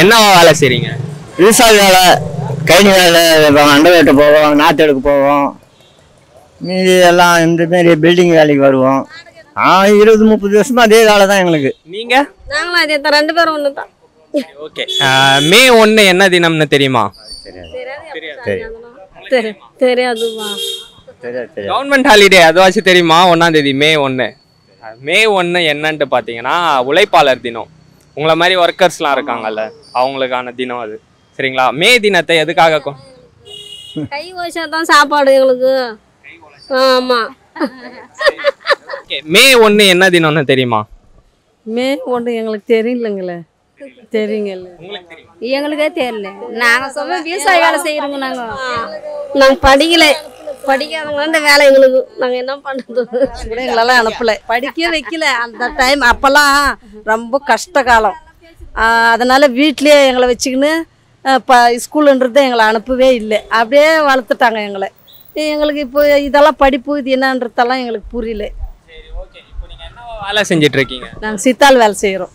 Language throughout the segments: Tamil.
என்ன வேலை செய்றீங்க? விவசாய வேலை, கைனி வேலை, அண்டை வெட்ட போவோம், நாற்று எடுக்க போவோம், மீதி எல்லாம் இந்த மாதிரி பில்டிங் வேலைக்கு வருவோம். 20-30 வருஷமா அதே வேலை தான் எங்களுக்கு. நீங்க? நாங்களும் அதே தான், ரெண்டு பேரும் ஒன்று தான். ஓகே, May 1 என்ன தினம்னு தெரியுமா? தெரியாதுமா? கவர்மெண்ட் ஹாலிடே அதுவாச்சும் தெரியுமா? 1ஆம் தேதி May 1 என்னன்னு பார்த்தீங்கன்னா உழைப்பாளர் தினம். உங்களை மாதிரி ஒர்க்கர்ஸ்லாம் இருக்காங்கல்ல, அவங்களுக்கான தினம் அது. சரிங்களா? மே தினத்தை எதுக்காக கை வச்சாதான் சாப்பாடு எங்களுக்கு. ஆமாம். ஓகே, May 1 என்ன தினம்னு தெரியுமா? May 1 எங்களுக்கு தெரியலங்களே. தெரியுங்கல்ல உங்களுக்கு? எங்களுக்கே தெரியல. நாங்கள் சொல்ல விவசாய வேலை செய்கிறோங்க. நாங்கள் படிக்கலை, படிக்காதவங்கள வேலை எங்களுக்கு. நாங்கள் என்ன பண்ணுறது கூட எங்களெல்லாம் அனுப்பலை, படிக்க வைக்கல. அந்த டைம் அப்போல்லாம் ரொம்ப கஷ்ட காலம். அதனால் வீட்லேயே எங்களை வச்சுக்கின்னு ஸ்கூலுன்றதை எங்களை அனுப்பவே இல்லை. அப்படியே வளர்த்துட்டாங்க எங்களை. எங்களுக்கு இப்போ இதெல்லாம் படிப்பு இது என்னன்றதெல்லாம் எங்களுக்கு புரியல. சரி, ஓகே. இப்போ நீங்கள் என்ன வேலை செஞ்சிட்ருக்கீங்க? நாங்கள் சித்தாள் வேலை செய்கிறோம்.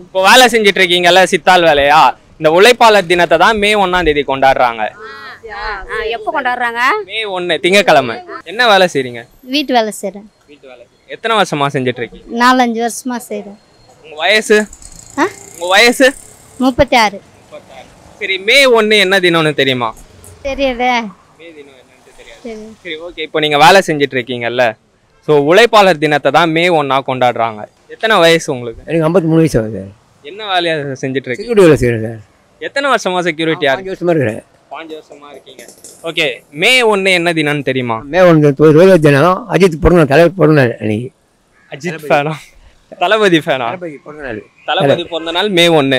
இப்போ வேலை செஞ்சிட்ருக்கீங்களா சித்தாள் வேலையா? இந்த உழைப்பாளர் தினத்தை தான் May 1ஆம் தேதி கொண்டாடுறாங்க. எப்போ கொண்டாடுறாங்க? May 1 திங்கக்கிழமை. என்ன வேலை செய்றீங்க? வீட்டு வேலை செய்றேன். வீட்டு வேலை. எத்தனை வருஷமா செஞ்சிட்டு இருக்கீங்க? 4-5 வருஷமா செய்றேன். உங்க வயசு? உங்க வயசு? 36. சரி, May 1 என்ன தினம்னு தெரியுமா? தெரியாதே. மே தினம் என்னன்னு தெரியாது. சரி, ஓகே. இப்போ நீங்க வேலை செஞ்சிட்டு இருக்கீங்கல்ல, சோ உழைப்பாளர் தினத்தை தான் May 1ஆ கொண்டாடுறாங்க. எத்தனை வயசு உங்களுக்கு? எனக்கு 53 வயசு ஆகுது. என்ன வேலையா செஞ்சிட்டு இருக்கீங்க? செக்யூரிட்டி வேலை செய்றேன் சார். எத்தனை வருஷமா செக்யூரிட்டியா? 5 வருஷமா இருக்கேன். 5 வருஷமா இருக்கீங்க. ஓகே, May 1 என்ன தினம்னு தெரியுமா? May 1 தோல்வி தினம். அஜித் பொறுநாள், தலைவர் பொறுநாள் அன்னைக்கு. அஜித் ஃபேனா? தளபதி ஃபேனா? தளபதி பொறுநாள். தளபதி பொறுநாள் May 1.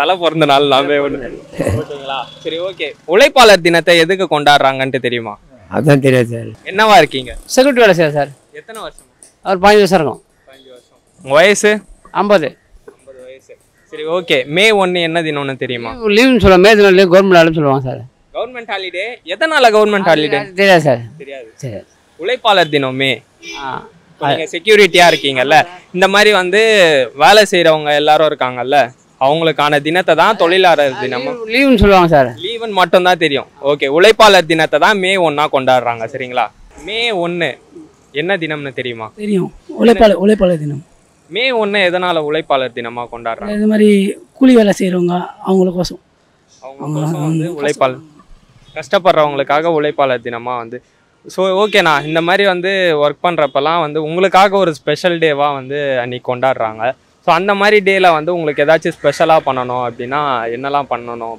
தல பொறுநாள் May 1. ஓகேங்களா? சரி, ஓகே. உழைப்பாளர் தினத்தை எதுக்கு கொண்டாடுறாங்கன்னு தெரியுமா? அதான் தெரியாது சார். என்னவா இருக்கீங்க? செக்யூரிட்டி வேலை செய்யற சார். எத்தனை வருஷம்? அவர் 5 வருஷம் இருக்கும். 5 வருஷம். உங்க வயசு? 50. சரி, ஓகே. May 1 என்ன தினம்னு தெரியுமா? லீவுன்னு சொல்ல மே தினம் லீவ், கவர்மெண்ட் ஹாலிடே சொல்லுவாங்க சார். கவர்மெண்ட் ஹாலிடே எதனால கவர்மெண்ட் ஹாலிடே? தெரியாது சார். தெரியாது. சரி, உழைப்பாளர் தினம் மே. நீங்க செக்யூரிட்டியா இருக்கீங்கல்ல, இந்த மாதிரி வேலை செய்யறவங்க எல்லாரும் இருக்காங்கல்ல, அவங்களுக்கான தினத்தை தான் தொழிலாளர் தினம். லீவுன்னு சொல்லுவாங்க சார். லீவுன்னு மட்டும் தான் தெரியும். ஓகே, உழைப்பாளர் தினத்தை தான் May 1ஆ கொண்டாடுறாங்க. சரிங்களா? May 1 என்ன தினம்னு தெரியுமா? தெரியும், உழைப்பாளர் தினம். May 1 எதனால உழைப்பாளர் தினமா கொண்டாடுறாங்க? இந்த மாதிரி கூலி வேலை செய்யறவங்க அவங்களுக்கோசம், அவங்களுக்கோசம் உழைப்பாளர், கஷ்டப்படுறவங்களுக்காக உழைப்பாளர் தினமா ஸோ ஓகேண்ணா. இந்த மாதிரி ஒர்க் பண்ணுறப்பெல்லாம் உங்களுக்காக ஒரு ஸ்பெஷல் டேவாக அன்னைக்கு கொண்டாடுறாங்க. ஸோ அந்த மாதிரி டேயில் உங்களுக்கு ஏதாச்சும் ஸ்பெஷலாக பண்ணணும் அப்படின்னா என்னெல்லாம்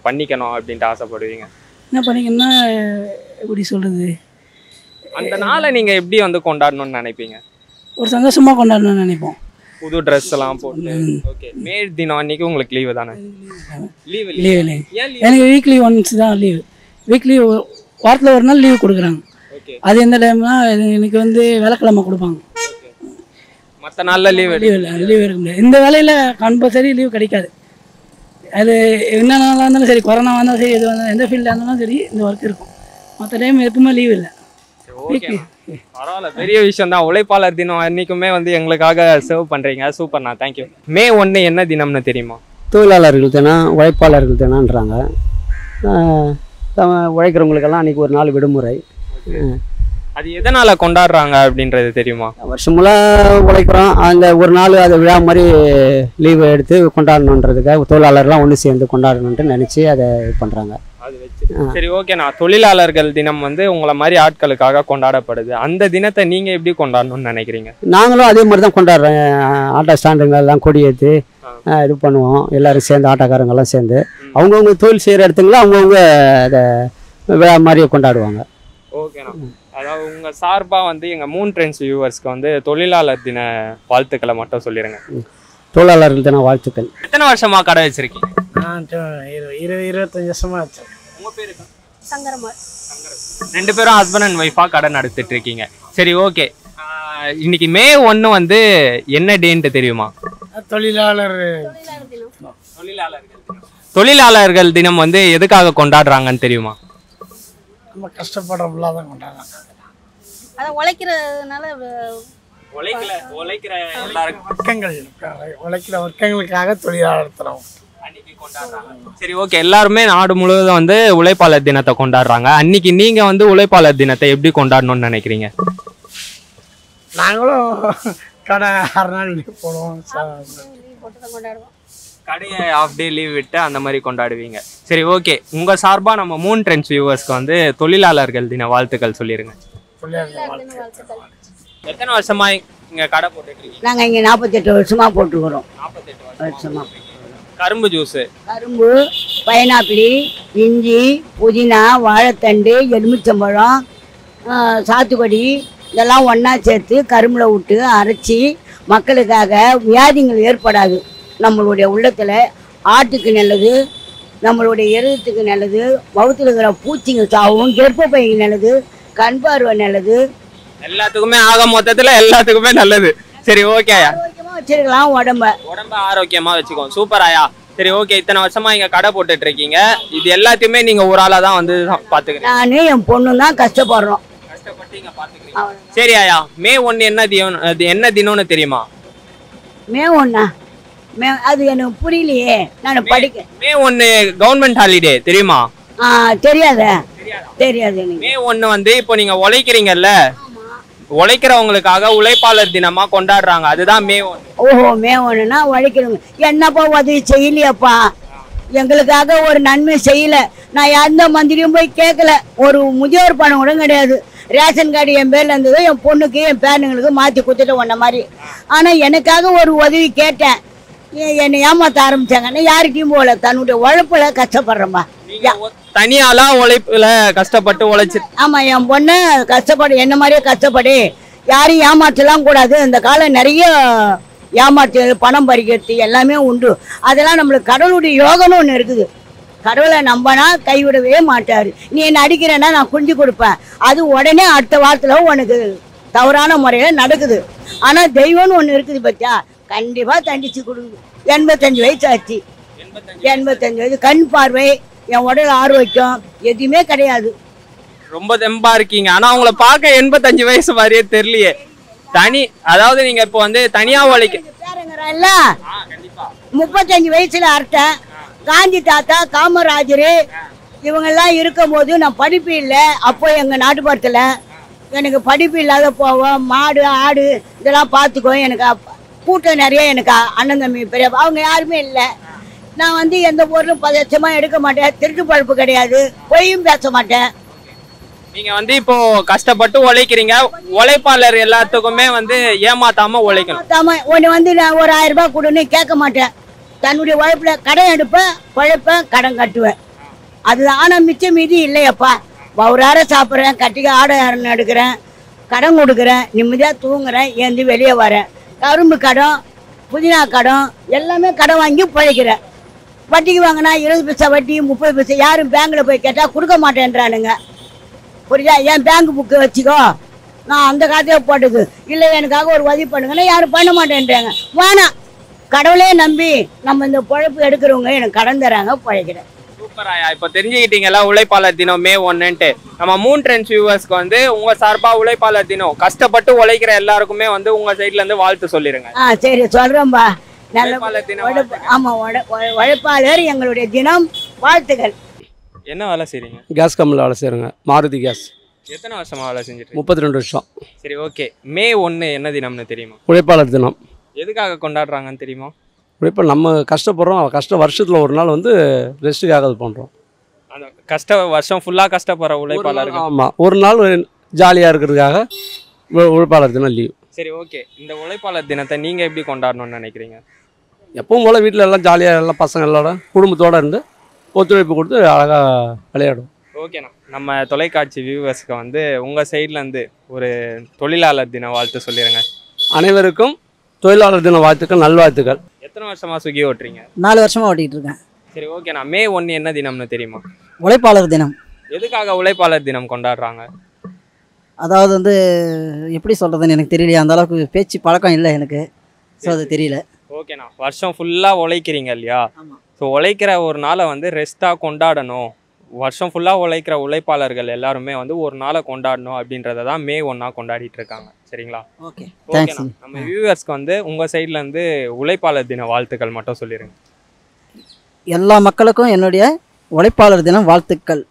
பண்ணிக்கணும் அப்படின்ட்டு ஆசைப்படுவீங்க? என்ன பண்ணிக்கணும்னா எப்படி சொல்கிறது, அந்த நாளை நீங்கள் எப்படி கொண்டாடணும்னு நினைப்பீங்க? ஒரு சந்தோஷமாக கொண்டாடணும்னு நினைப்போம். புது ட்ரெஸ் எல்லாம் போட்டு. ஓகே, மே தினம் அன்னைக்கு உங்களுக்கு லீவு தானே? லீவு லீவு இல்லை, எனக்கு வீக்லி 1 தான் லீவு. வாரத்தில் ஒரு நாள் லீவு கொடுக்குறாங்க. அது எந்த டைம்னா எனக்கு வியாழக்கிழமை கொடுப்பாங்க. மற்ற நாளில் லீவ் எடுக்க முடியாது. இந்த வேலையில் கம்பல்சரி லீவ் கிடைக்காது. அது என்னென்னாலும் இருந்தாலும் சரி, கொரோனாவாக இருந்தாலும் சரி, எது வந்தாலும், எந்த ஃபீல்டாக இருந்தாலும் சரி, இந்த ஒர்க் இருக்கும். மற்ற டைம் எப்பவுமே லீவ் இல்லை. பரவாயில்ல, பெரிய விஷயம் தான். உழைப்பாளர் தினம் அன்னைக்குமே எங்களுக்காக சர்வ் பண்றீங்க. சூப்பர்ண்ணா, தேங்க்யூ. May 1 என்ன தினம்னு தெரியுமா? தொழிலாளர்கள் தினம், உழைப்பாளர்கள் தினம்ன்றாங்க. உழைக்கிறவங்களுக்கெல்லாம் அன்னைக்கு ஒரு நாள் விடுமுறை. அது எதனால கொண்டாடுறாங்க அப்படின்றது தெரியுமா? வருஷமுள்ள உழைக்கிறோம், அந்த ஒரு நாள் அதை விழா மாதிரி லீவ் எடுத்து கொண்டாடணுன்றதுக்காக தொழிலாளர்லாம் ஒன்று சேர்ந்து கொண்டாடணுன்ட்டு நினச்சி அதை பண்ணுறாங்க. சரி, ஓகேண்ணா. தொழிலாளர்கள் தினம் உங்களை மாதிரி ஆட்களுக்காக கொண்டாடப்படுது. அந்த தினத்தை நீங்க எப்படி கொண்டாடணும்னு நினைக்கிறீங்க? நாங்களும் அதே மாதிரி தான் கொண்டாடுறோம். ஆட்டோ ஸ்டாண்டுங்க எல்லாம் கொடியேற்றி இது பண்ணுவோம். எல்லாரும் சேர்ந்து, ஆட்டோக்காரங்கெல்லாம் சேர்ந்து அவங்கவுங்க தொழில் செய்கிற இடத்துங்களா அவங்கவுங்க அதை வேறு மாதிரியே கொண்டாடுவாங்க. ஓகேண்ணா. அதாவது உங்க சார்பா எங்க மூன் ட்ரெண்ட்ஸ் வியூவர்ஸ்க்கு தொழிலாளர் தின வாழ்த்துக்களை மட்டும் சொல்லிடுங்க. தொழிலாளர்கள் தின வாழ்த்துக்கள். எத்தனை வருஷமா கடை வச்சிருக்கீங்க? 20-25 வருஷமா ஆச்சு. உங்க பேரு? சங்கரமார். ரெண்டு பேரும் ஹஸ்பண்ட் அண்ட் ஒய்ஃபா கடை நடத்திட்டு இருக்கீங்க. சரி, ஓகே. இன்னைக்கு May 1 என்ன டேன்னு தெரியுமா? தொழிலாளர்கள் தினம் எதுக்காக கொண்டாடுறாங்கன்னு தெரியுமா? நம்ம கஷ்டப்படுறவங்களா தான் கொண்டாடுறாங்க. அத உழைக்கிறதுனால உழைக்கிற எல்லாருக்கும் வர்க்கங்கள், உழைக்கிற வர்க்கங்களுக்காக தொழிலாளர் தினம். சரி ஓகே, எல்லாருமே நாடு முழுவதும் வந்து உழைப்பாளர் தினத்தை கொண்டாடுறாங்க. அன்னைக்கு நீங்க வந்து உழைப்பாளர் தினத்தை எப்படி கொண்டாடணும்னு நினைக்கிறீங்க? நாங்களும் கடை போடுவோம், கடையை ஆஃப் டே லீவ் விட்டு அந்த மாதிரி கொண்டாடுவீங்க. சரி ஓகே, உங்கள் சார்பாக நம்ம மூன் ட்ரெண்ட்ஸ் வியூவர்ஸ்க்கு வந்து தொழிலாளர்கள் தின வாழ்த்துக்கள் சொல்லிடுங்க. எத்தனை வருஷமா இங்கே கடை போட்டுருக்கீங்க? நாங்கள் இங்கே 48 வருஷமாக போட்டுக்கிறோம். 48 வருஷமா கரும்பு ஜூஸு, கரும்பு, பைனாப்பிளி, இஞ்சி, புதினா, வாழைத்தண்டு, எலுமிச்சம்பழம், சாத்துக்கொடி இதெல்லாம் ஒன்றா சேர்த்து கரும்புல விட்டு அரைச்சி மக்களுக்காக வியாதிகள் ஏற்படாது. நம்மளுடைய உள்ளத்தில் ஆட்டுக்கு நல்லது, நம்மளுடைய எருதுக்கு நல்லது, வகுத்தில் இருக்கிற பூச்சிங்க சாவும், கர்ப்பப்பைக்கு நல்லது, கண் பார்வை நல்லது, எல்லாத்துக்குமே ஆக மொத்தத்தில் எல்லாத்துக்குமே நல்லது. சரி ஓகே ஐயா, ஆரோக்கியமாக வச்சுருக்கலாம், உடம்பை ஆரோக்கியமாக வச்சுக்கோம். சூப்பர் ஐயா. சரி ஓகே, இத்தனை வருஷமாக இங்கே கடை போட்டுட்டு இருக்கீங்க, இது எல்லாத்தையுமே நீங்கள் ஒரு ஆளாக தான் வந்து பார்த்துக்கிறீங்க? நானே என் பொண்ணு தான் கஷ்டப்படுறோம். கஷ்டப்பட்டு இங்கே பார்த்துக்கிறீங்க. சரி ஐயா, மே 1 என்ன தினம்னு தெரியுமா? மே 1 அது எனக்கு புரியலையே, நான் படிக்க. மே 1 கவர்மெண்ட் ஹாலிடே தெரியுமா? தெரியாதா? தெரியாது. மே 1 வந்து இப்போ நீங்க உழைக்கிறீங்கல்ல, உழைக்கிறவங்களுக்காக உழைப்பாளர் தினமா கொண்டாடுறாங்க, அதுதான் மே 1. ஓஹோ, மே 1னா உழைக்கிறவங்க என்னப்பா உதவி செய்யலையப்பா, எங்களுக்காக ஒரு நன்மை செய்யல. நான் எந்த மந்திரியும் போய் கேட்கல, ஒரு முதியோர் பணம் கூட கிடையாது. ரேஷன் கார்டு என் பேரில் இருந்தது, என் பொண்ணுக்கு என் பேரனுங்களுக்கு மாற்றி கொடுத்துட்டு ஒன்ன மாதிரி. ஆனால் எனக்காக ஒரு உதவி கேட்டேன், என்னை ஏமாற்ற ஆரம்பிச்சாங்கன்னா யாருக்கையும் போகல, தன்னுடைய உழைப்புல கஷ்டப்படுறோம்பா. தனியால உழைப்புல கஷ்டப்பட்டு உழைச்சி, ஆமா, என் பொண்ணு கஷ்டப்படு, என்ன மாதிரியே கஷ்டப்படு, யாரையும் ஏமாற்றலாம் கூடாது. இந்த காலம் நிறைய ஏமாற்று, பணம் பறிக்கிறது எல்லாமே உண்டு. அதெல்லாம் நம்மளுக்கு கடவுளுடைய யோகம்னு ஒன்று இருக்குது. கடவுளை நம்பினா கைவிடவே மாட்டார். நீ என்ன அடிக்கிறேன்னா நான் குஞ்சு கொடுப்பேன், அது உடனே அடுத்த வாரத்துல உனக்கு தவறான முறையில நடக்குது. ஆனா தெய்வம்னு ஒன்று இருக்குது பத்தியா, கண்டிப்பா தண்டிச்சு கொடுங்க. 85 வயசு ஆச்சு, 85 வயசு, கண் பார்வை, என் உடல் ஆரோக்கியம் எதுவுமே கிடையாது. ரொம்ப தெம்பா இருக்கீங்க, ஆனா உங்களை பார்க்க 85 வயசு மாதிரியே தெரியலையே. தனி, அதாவது நீங்க இப்போ வந்து தனியா உழைக்கிறீங்கல்ல, 35 வயசுல அர்த்தம். காந்தி தாத்தா, காமராஜர் இவங்க எல்லாம் இருக்கும் போது நான் படிப்பு இல்லை. அப்போ எங்க நாட்டுப்புறத்துல எனக்கு படிப்பு இல்லாத போவோம், மாடு ஆடு இதெல்லாம் பார்த்துக்கோ. எனக்கு கூட்டம் நிறைய, எனக்கு அண்ணன் தம்பி பெரிய அவங்க யாருமே இல்லை. நான் வந்து எந்த பொருளும் பதச்சமாக எடுக்க மாட்டேன், திருட்டு பழப்பு கிடையாது, பொய்யும் பேச மாட்டேன். நீங்கள் வந்து இப்போ கஷ்டப்பட்டு உழைக்கிறீங்க, உழைப்பாளர் எல்லாத்துக்குமே வந்து ஏமாத்தாமல் உழைக்கணும். ஒன்று வந்து நான் ஒரு 1000 ரூபா கொடுன்னு கேட்க மாட்டேன், தன்னுடைய உழைப்பில் கடன் எடுப்பேன், உழைப்பேன், கடன் கட்டுவேன், அதுதான். ஆனால் மிச்சம் மீதி இல்லையப்பா, வவுறார சாப்பிட்றேன், கட்டிக்க ஆடையாரம் எடுக்கிறேன், கடன் கொடுக்குறேன், நிம்மதியாக தூங்குறேன், ஏந்தி வெளியே வரேன். கரும்பு கடன், புதினா கடன், எல்லாமே கடன் வாங்கி பழைக்கிறேன். வட்டிக்கு வாங்கினா 20 பைசா வட்டி, 30 பைசா, யாரும் பேங்கில் போய் கேட்டால் கொடுக்க மாட்டேன்றானுங்க. புரியுதா? என் பேங்க் புக்கு வச்சுக்கோ, நான் அந்த காலத்தையே போட்டுக்கு இல்லை, எனக்காக ஒரு உதவி பண்ணுங்கன்னா யாரும் பண்ண மாட்டேன்றாங்க. வேணாம், கடவுளே நம்பி நம்ம இந்த பொழைப்பு எடுக்கிறவங்க எனக்கு கடன் தராங்க, பழைக்கிறேன். சூப்பராயா, இப்போ தெரிஞ்சுக்கிட்டீங்களா உழைப்பாளர் தினம் மே 1ன்ட்டு. நம்ம மூன் ட்ரெண்ட்ஸ் வியூவர்ஸ்க்கு வந்து உங்கள் சார்பாக உழைப்பாளர் தினம் கஷ்டப்பட்டு உழைக்கிற எல்லாருக்குமே வந்து உங்கள் சைட்லேருந்து வாழ்த்து சொல்லிடுங்க. ஆ சரி, சொல்கிறோம்பா. நல்ல, ஆமாம், உழைப்பாளர் எங்களுடைய தினம் வாழ்த்துக்கள். என்ன வேலை செய்கிறீங்க? கேஸ் கம்பெனியில் வேலை செய்கிறேங்க, மாருதி கேஸ். எத்தனை வருஷமாக வேலை செஞ்சுட்டு? 32 வருஷம். சரி ஓகே, மே 1 என்ன தினம்னு தெரியுமா? உழைப்பாளர் தினம். எதுக்காக கொண்டாடுறாங்கன்னு தெரியுமா? இப்போ நம்ம கஷ்டப்படுறோம், கஷ்ட வருஷத்தில் ஒரு நாள் வந்து ரெஸ்ட்டுக்காக அது பண்ணுறோம். அந்த கஷ்ட வருஷம் ஃபுல்லாக கஷ்டப்படுற உழைப்பாளர். ஆமாம், ஒரு நாள் ஜாலியாக இருக்கிறதுக்காக உழைப்பாளர் தினம் லீவ். சரி ஓகே, இந்த உழைப்பாளர் தினத்தை நீங்கள் எப்படி கொண்டாடணும்னு நினைக்கிறீங்க? எப்பவும் போல் வீட்டில் எல்லாம் ஜாலியாக எல்லாம் பசங்க எல்லாரோட குடும்பத்தோடு இருந்து ஒத்துழைப்பு கொடுத்து அழகாக விளையாடும். ஓகேண்ணா, நம்ம தொலைக்காட்சி வியூவர்ஸ்க்கு வந்து உங்கள் சைட்லேருந்து ஒரு தொழிலாளர் தின வாழ்த்து சொல்லிடுங்க. அனைவருக்கும் தொழிலாளர் தின வாழ்த்துக்கள், நல்வாழ்த்துக்கள். எத்தனை வருஷமா சுகி ஓட்டுறீங்க? 4 வருஷமா ஓட்டிகிட்டு இருக்கேன். சரி ஓகேண்ணா, மே 1 என்ன தினம்னு தெரியுமா? உழைப்பாளர் தினம். எதுக்காக உழைப்பாளர் தினம் கொண்டாடுறாங்க? அதாவது வந்து எப்படி சொல்கிறதுன்னு எனக்கு தெரியலையா, அந்த அளவுக்கு பேச்சு பழக்கம் இல்லை எனக்கு, ஸோ அது தெரியல. ஓகேண்ணா, வருஷம் ஃபுல்லாக உழைக்கிறீங்க இல்லையா, ஸோ உழைக்கிற ஒரு நாளை வந்து ரெஸ்ட்டாக கொண்டாடணும். வருஷம் ஃபுல்லாக உழைக்கிற உழைப்பாளர்கள் எல்லாருமே வந்து ஒரு நாளை கொண்டாடணும் அப்படின்றத தான் மே 1 கொண்டாடிட்டு இருக்காங்க. சரிங்களா? ஓகே, நம்ம வியூவர்ஸ்க்கு வந்து உங்கள் சைட்லேருந்து உழைப்பாளர் தின வாழ்த்துக்கள் மட்டும் சொல்லிடுங்க. எல்லா மக்களுக்கும் என்னுடைய உழைப்பாளர் தினம் வாழ்த்துக்கள்.